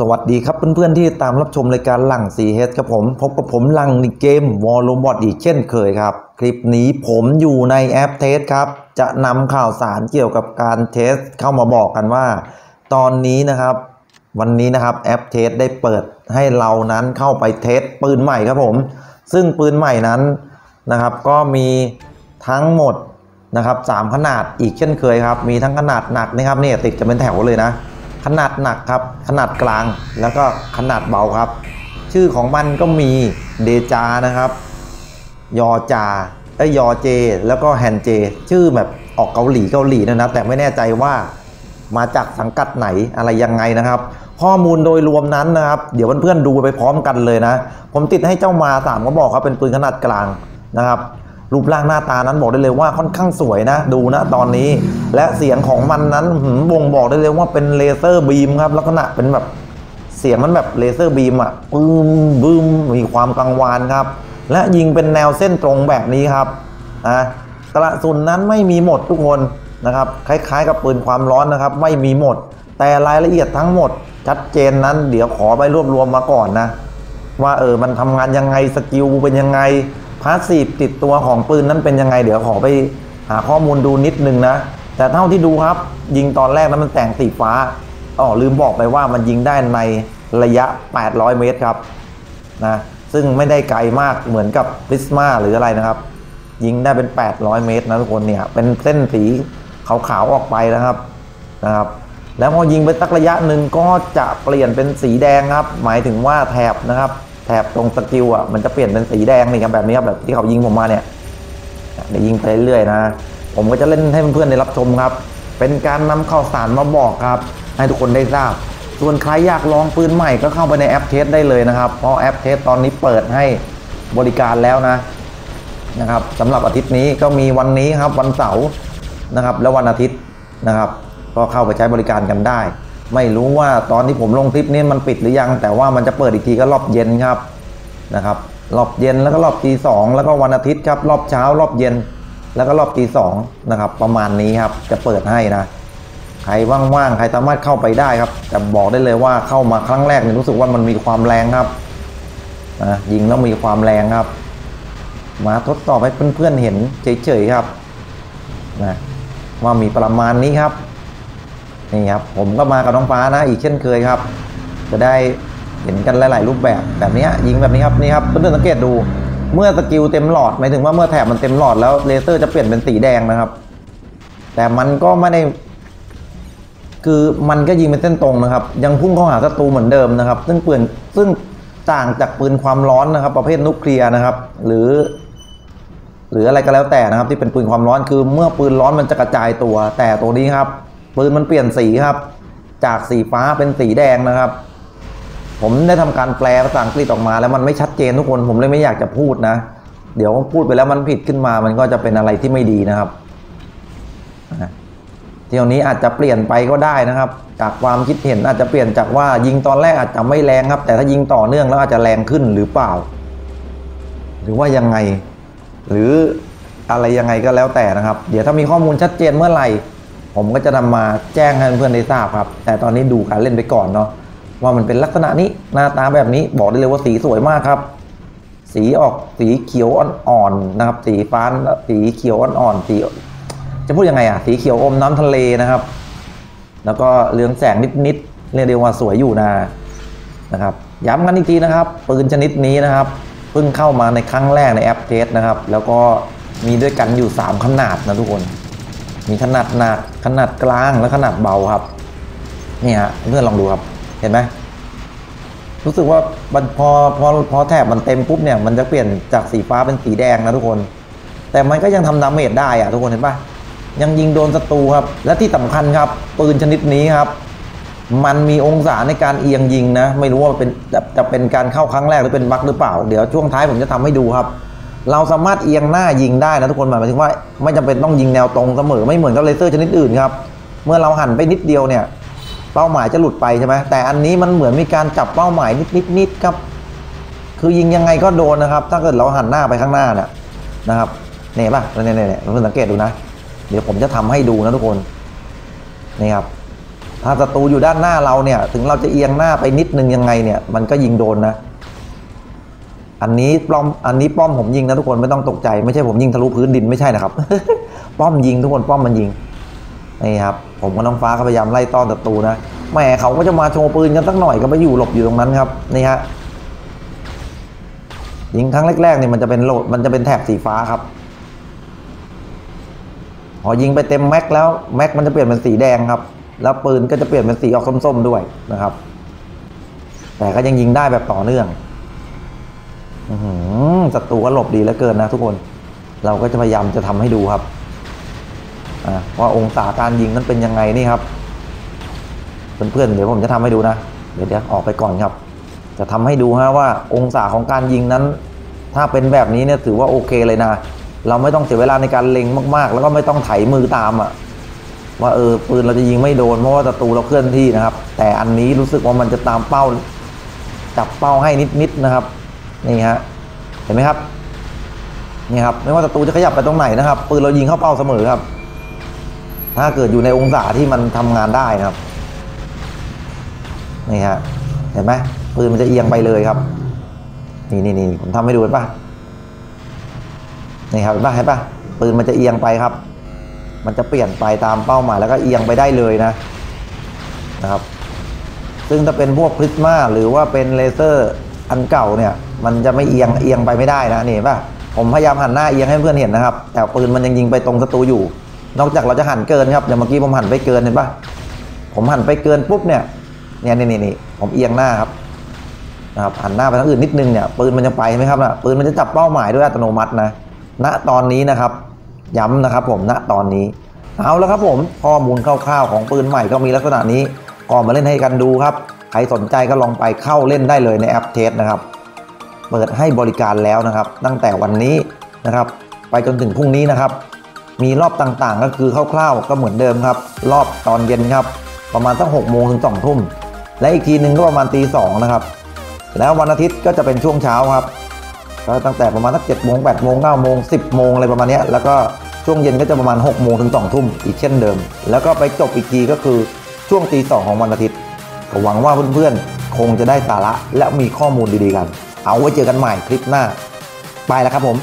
สวัสดีครับเพื่อนๆที่ตามรับชมรายการหลัง 4H ครับผมพบกับผมหลังในเกม War Robot อีกเช่นเคยครับคลิปนี้ผมอยู่ในแอปเทสครับจะนำข่าวสารเกี่ยวกับการเทสเข้ามาบอกกันว่าตอนนี้นะครับวันนี้นะครับแอปเทสได้เปิดให้เรานั้นเข้าไปเทสปืนใหม่ครับผมซึ่งปืนใหม่นั้นนะครับก็มีทั้งหมดนะครับ3ขนาดอีกเช่นเคยครับมีทั้งขนาดหนักนะครับนี่ติดจะเป็นแถวเลยนะขนาดหนักครับขนาดกลางแล้วก็ขนาดเบาครับชื่อของมันก็มีเดจานะครับยอจาไอยอเจแล้วก็แฮนเจชื่อแบบออกเกาหลีนะแต่ไม่แน่ใจว่ามาจากสังกัดไหนอะไรยังไงนะครับข้อมูลโดยรวมนั้นนะครับเดี๋ยวเพื่อนๆดูไปพร้อมกันเลยนะผมติดให้เจ้ามา3ก็บอกครับเป็นปืนขนาดกลางนะครับรูปร่างหน้าตานั้นบอกได้เลยว่าค่อนข้างสวยนะดูนะตอนนี้และเสียงของมันนั้นบ่งบอกได้เลยว่าเป็นเลเซอร์บีมครับลักษณะเป็นแบบเสียงมันแบบเลเซอร์บีมอะบึ้มมีความกังวานครับและยิงเป็นแนวเส้นตรงแบบนี้ครับกระสุนนั้นไม่มีหมดทุกคนนะครับคล้ายๆกับปืนความร้อนนะครับไม่มีหมดแต่รายละเอียดทั้งหมดชัดเจนนั้นเดี๋ยวขอไปรวบรวมมาก่อนนะว่ามันทำงานยังไงสกิลเป็นยังไงพาสซีฟติดตัวของปืนนั้นเป็นยังไงเดี๋ยวขอไปหาข้อมูลดูนิดนึงนะแต่เท่าที่ดูครับยิงตอนแรกนั้นมันแสงสีฟ้าลืมบอกไปว่ามันยิงได้ในระยะ800เมตรครับนะซึ่งไม่ได้ไกลมากเหมือนกับพริสมาหรืออะไรนะครับยิงได้เป็น800เมตรนะทุกคนเนี่ยเป็นเส้นสีขาวๆออกไปนะครับแล้วพอยิงไปสักระยะหนึ่งก็จะเปลี่ยนเป็นสีแดงครับหมายถึงว่าแถบนะครับแถบตรงสกิลอ่ะมันจะเปลี่ยนเป็นสีแดงนี่ครับแบบนี้ครับแบบที่เขายิงผมมาเนี่ยเดี๋ยวยิงไปเรื่อยนะผมก็จะเล่นให้เพื่อนๆได้รับชมครับเป็นการนำข่าวสารมาบอกครับให้ทุกคนได้ทราบส่วนใครอยากลองปืนใหม่ก็เข้าไปในแอปเทสได้เลยนะครับเพราะแอปเทสตอนนี้เปิดให้บริการแล้วนะครับสำหรับอาทิตย์นี้ก็มีวันนี้ครับวันเสาร์นะครับและวันอาทิตย์นะครับก็เข้าไปใช้บริการกันได้ไม่รู้ว่าตอนที่ผมลงคลิปนี้มันปิดหรือยังแต่ว่ามันจะเปิดอีกทีก็รอบเย็นครับนะครับรอบเย็นแล้วก็รอบตีสองแล้วก็วันอาทิตย์ครับรอบเช้ารอบเย็นแล้วก็รอบตีสองนะครับประมาณนี้ครับจะเปิดให้นะใครว่างๆใครสามารถเข้าไปได้ครับแต่บอกได้เลยว่าเข้ามาครั้งแรกเนี่ยรู้สึกว่ามันมีความแรงครับยิงแล้วมีความแรงครับมาทดสอบให้เพื่อนๆเห็นเฉยๆครับนะว่ามีประมาณนี้ครับนี่ครับผมก็มากับน้องฟ้านะอีกเช่นเคยครับจะได้เห็นกันหลายๆรูปแบบแบบนี้ยิงแบบนี้ครับนี่ครับเพื่อนๆสังเกตดูเมื่อสกิลเต็มหลอดหมายถึงว่าเมื่อแถบมันเต็มหลอดแล้วเลเซอร์จะเปลี่ยนเป็นสีแดงนะครับแต่มันก็ไม่ได้คือมันก็ยิงเป็นเส้นตรงนะครับยังพุ่งเข้าหาศัตรูเหมือนเดิมนะครับซึ่งต่างจากปืนความร้อนนะครับประเภทนิวเคลียร์นะครับหรืออะไรก็แล้วแต่นะครับที่เป็นปืนความร้อนคือเมื่อปืนร้อนมันจะกระจายตัวแต่ตัวนี้ครับปืนมันเปลี่ยนสีครับจากสีฟ้าเป็นสีแดงนะครับผมได้ทำการแปลภาษาอังกฤษออกมาแล้วมันไม่ชัดเจนทุกคนผมเลยไม่อยากจะพูดนะเดี๋ยวพูดไปแล้วมันผิดขึ้นมามันก็จะเป็นอะไรที่ไม่ดีนะครับเที่ยวนี้อาจจะเปลี่ยนไปก็ได้นะครับจากความคิดเห็นอาจจะเปลี่ยนจากว่ายิงตอนแรกอาจจะไม่แรงครับแต่ถ้ายิงต่อเนื่องแล้วอาจจะแรงขึ้นหรือเปล่าหรือว่ายังไงหรืออะไรยังไงก็แล้วแต่นะครับเดี๋ยวถ้ามีข้อมูลชัดเจนเมื่อไหร่ผมก็จะนำมาแจ้งให้เพื่อนได้ทราบครับแต่ตอนนี้ดูการเล่นไปก่อนเนาะว่ามันเป็นลักษณะนี้หน้าตาแบบนี้บอกได้เลยว่าสีสวยมากครับสีออกสีเขียวอ่อนๆนะครับสีฟ้าสีเขียวอ่อนๆสีจะพูดยังไงอะสีเขียวอมน้ำทะเลนะครับแล้วก็เรืองแสงนิดๆเรียกได้ว่าสวยอยู่นะครับย้ำกันอีกทีนะครับปืนชนิดนี้นะครับเพิ่งเข้ามาในครั้งแรกในแอปเทสนะครับแล้วก็มีด้วยกันอยู่3ขนาดนะทุกคนมีขนาดหนักขนาดกลางและขนาดเบาครับนี่ฮะเพื่อนลองดูครับเห็นไหมรู้สึกว่าพอแถบมันเต็มปุ๊บเนี่ยมันจะเปลี่ยนจากสีฟ้าเป็นสีแดงนะทุกคนแต่มันก็ยังทำดาเมจได้อะทุกคนเห็นปะยังยิงโดนศัตรูครับและที่สำคัญครับปืนชนิดนี้ครับมันมีองศาในการเอียงยิงนะไม่รู้ว่าเป็นจะเป็นการเข้าครั้งแรกหรือเป็นบั๊กหรือเปล่าเดี๋ยวช่วงท้ายผมจะทำให้ดูครับเราสามารถเอียงหน้ายิงได้นะทุกคนหมายถึงว่าไม่จำเป็นต้องยิงแนวตรงเสมอไม่เหมือนกับเลเซอร์ชนิดอื่นครับเมื่อเราหันไปนิดเดียวเนี่ยเป้าหมายจะหลุดไปใช่ไหมแต่อันนี้มันเหมือนมีการจับเป้าหมายนิดครับคือยิงยังไงก็โดนนะครับถ้าเกิดเราหันหน้าไปข้างหน้าเนี่ยนะครับเนี่ยป่ะเนี่ยเราสังเกตดูนะเดี๋ยวผมจะทำให้ดูนะทุกคนนี่ครับ ถ้าศัตรูอยู่ด้านหน้าเราเนี่ยถึงเราจะเอียงหน้าไปนิดนึงยังไงเนี่ยมันก็ยิงโดนนะอันนี้ป้อมผมยิงนะทุกคนไม่ต้องตกใจไม่ใช่ผมยิงทะลุพื้นดินไม่ใช่นะครับ ป้อมยิงทุกคนป้อมมันยิงนี่ครับผมกับน้องฟ้าก็พยายามไล่ต้อนศัตรูนะแหมเขาก็จะมาโชว์ปืนกันสักหน่อยก็ไปอยู่หลบอยู่ตรงนั้นครับนี่ฮะยิงครั้งแรกๆเนี่ยมันจะเป็นแถบสีฟ้าครับพอยิงไปเต็มแม็กแล้วแม็กมันจะเปลี่ยนเป็นสีแดงครับแล้วปืนก็จะเปลี่ยนเป็นสีออกส้มๆด้วยนะครับแต่ก็ยังยิงได้แบบต่อเนื่องศัตรูก็หลบดีเหลือเกินนะทุกคนเราก็จะพยายามจะทำให้ดูครับว่าองศาการยิงนั้นเป็นยังไงนี่ครับเพื่อนๆเดี๋ยวผมจะทำให้ดูนะเดี๋ยวออกไปก่อนครับจะทำให้ดูฮะว่าองศาของการยิงนั้นถ้าเป็นแบบนี้เนี่ยถือว่าโอเคเลยนะเราไม่ต้องเสียเวลาในการเล็งมากๆแล้วก็ไม่ต้องไถมือตามอ่ะว่าปืนเราจะยิงไม่โดนเพราะว่าศัตรูเราเคลื่อนที่นะครับแต่อันนี้รู้สึกว่ามันจะตามเป้าจับเป้าให้นิดๆนะครับนี่ฮะเห็นไหมครับนี่ครับไม่ว่าศัตรูจะขยับไปตรงไหนนะครับปืนเรายิงเข้าเป้าเสมอครับถ้าเกิดอยู่ในองศาที่มันทำงานได้นะครับนี่ฮะเห็นไหมปืนมันจะเอียงไปเลยครับนี่ผมทำให้ดูเห็นป่ะนี่ครับเห็นป่ะปืนมันจะเอียงไปครับมันจะเปลี่ยนไปตามเป้าหมายแล้วก็เอียงไปได้เลยนะครับซึ่งถ้าเป็นพวกพริสมาหรือว่าเป็นเลเซอร์อันเก่าเนี่ยมันจะไม่เอียงไปไม่ได้นะนี่ป่ะผมพยายามหันหน้าเอียงให้เพื่อนเห็นนะครับแต่ปืนมันยังยิงไปตรงศัตรูอยู่นอกจากเราจะหันเกินครับอย่างเมื่อกี้ผมหันไปเกินเห็นป่ะผมหันไปเกินปุ๊บเนี่ยผมเอียงหน้าครับนะครับหันหน้าไปทางอื่นนิดนึงเนี่ยปืนมันยังไปไหมครับนะปืนมันจะจับเป้าหมายด้วยอัตโนมัตินะณตอนนี้นะครับย้ำนะครับผมณตอนนี้เอาแล้วครับผมข้อมูลคร่าวๆของปืนใหม่ก็มีลักษณะนี้ก่อนมาเล่นให้กันดูครับใครสนใจก็ลองไปเข้าเล่นได้เลยในแอปเทสนะครับเปิดให้บริการแล้วนะครับตั้งแต่วันนี้นะครับไปจนถึงพรุ่งนี้นะครับมีรอบต่างๆก็คือคร่าวๆก็เหมือนเดิมครับรอบตอนเย็นครับประมาณตั้ง6 โมงถึง2 ทุ่มและอีกทีนึงก็ประมาณตี 2นะครับแล้ววันอาทิตย์ก็จะเป็นช่วงเช้าครับก็ตั้งแต่ประมาณสัก7 โมง8 โมง9 โมง10 โมงอะไรประมาณนี้แล้วก็ช่วงเย็นก็จะประมาณ6 โมงถึง2 ทุ่มอีกเช่นเดิมแล้วก็ไปจบอีกทีก็คือช่วงตี 2ของวันอาทิตย์ก็หวังว่าเพื่อนๆคงจะได้สาระและมีข้อมูลดีๆกันเอาไว้เจอกันใหม่คลิปหน้าไปแล้วครับผม